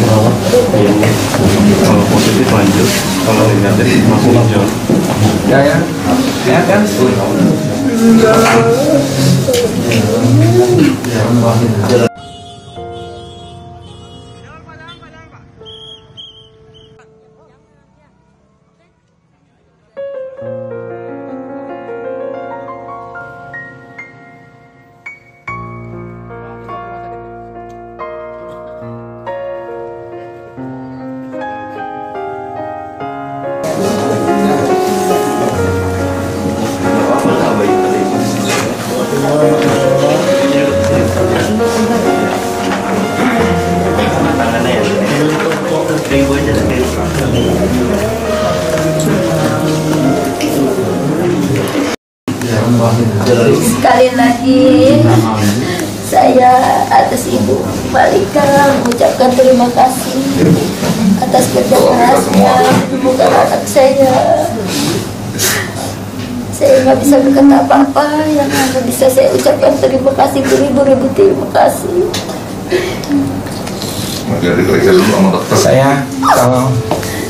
positif, kalau positif lanjut, kalau negatif masuk hijau. Ya kan? Sekali lagi saya atas Ibu Malika mengucapkan terima kasih atas kerja kerasnya bukan anak saya. Saya nggak bisa berkata apa-apa, yang hanya bisa saya ucapkan terima kasih, beribu-ribu terima kasih. Saya kalau